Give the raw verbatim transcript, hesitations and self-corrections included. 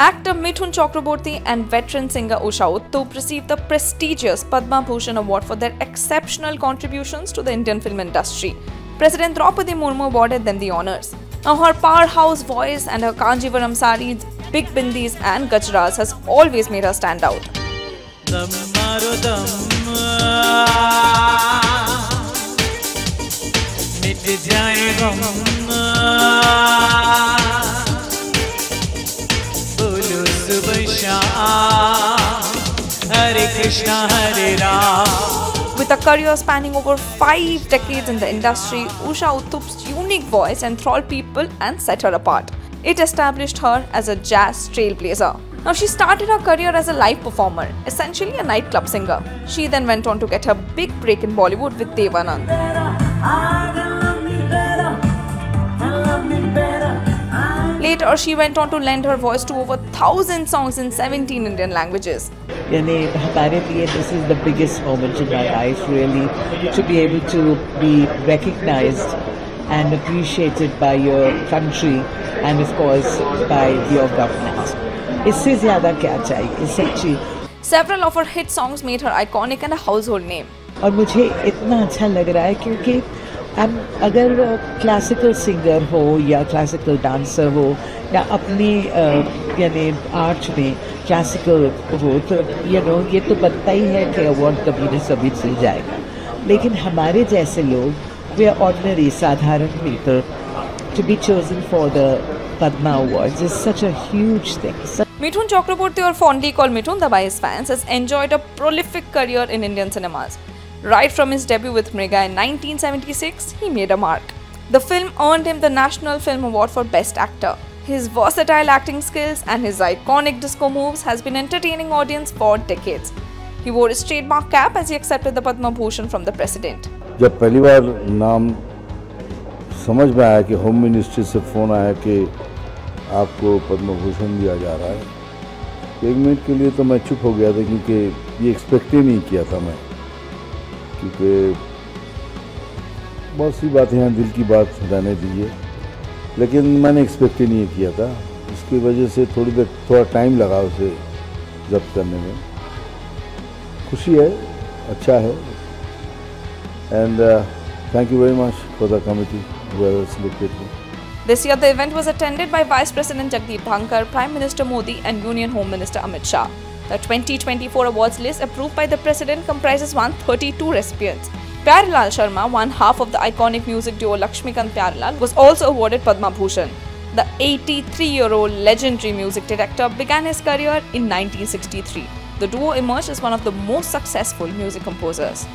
Actor Mithun Chakraborty and veteran singer Usha Uthup received the prestigious Padma Bhushan Award for their exceptional contributions to the Indian film industry. President Draupadi Murmu awarded them the honours. Now, her powerhouse voice and her Kanjeevaram sarees, big bindis and gajras has always made her stand out. Dam maro dam, mit jaye gham. With a career spanning over five decades in the industry, Usha Uthup's unique voice enthralled people and set her apart. It established her as a jazz trailblazer. Now, she started her career as a live performer, essentially a nightclub singer. She then went on to get her big break in Bollywood with Devanand. Later, she went on to lend her voice to over one thousand songs in seventeen Indian languages. This is the biggest moment in my life, really, to be able to be recognized and appreciated by your country and, of course, by your government. Several of her hit songs made her iconic and a household name. And I feel so good because अब अगर classical singer हो या classical dancer हो या अपने यानी art में classical हो तो यू नो ये तो बनता ही है कि अवार्ड कभी न सभी मिल जाएगा, लेकिन हमारे जैसे लोग वे ऑर्डिनरी साधारण people to be chosen for the Padma awards is such a huge thing. Mithun Chakraborty, or fondly called Mithun by his fans, has enjoyed a prolific career in Indian cinemas. Right from his debut with Mrigaya in nineteen seventy-six, he made a mark. The film earned him the National Film Award for Best Actor. His versatile acting skills and his iconic disco moves has been entertaining audience for decades. He wore his trademark cap as he accepted the Padma Bhushan from the President. जब पहली बार नाम समझ में आया कि home ministry से phone आया कि आपको पद्म भूषण दिया जा रहा है, एक मिनट के लिए तो मैं चुप हो गया था क्योंकि ये एक्सपेक्ट ही नहीं किया था मैं, क्योंकि बहुत सी बातें हैं दिल की बात रहने दीजिए, लेकिन मैंने एक्सपेक्ट ही नहीं किया था. इसकी वजह से थोड़ी देर थोड़ा टाइम लगा उसे जब्त करने में. खुशी है, अच्छा है, and thank you very much for the committee who have selected me. This year, the event was attended by Vice President Jagdīp Dhankhar, Prime Minister Modi and Union Home Minister Amit Shah. The twenty twenty-four awards list approved by the President comprises one hundred thirty-two recipients. Pyarelal Sharma, one half of the iconic music duo Lakshmikant-Pyarelal, was also awarded Padma Bhushan. The eighty-three-year-old legendary music director began his career in nineteen sixty-three. The duo emerged as one of the most successful music composers.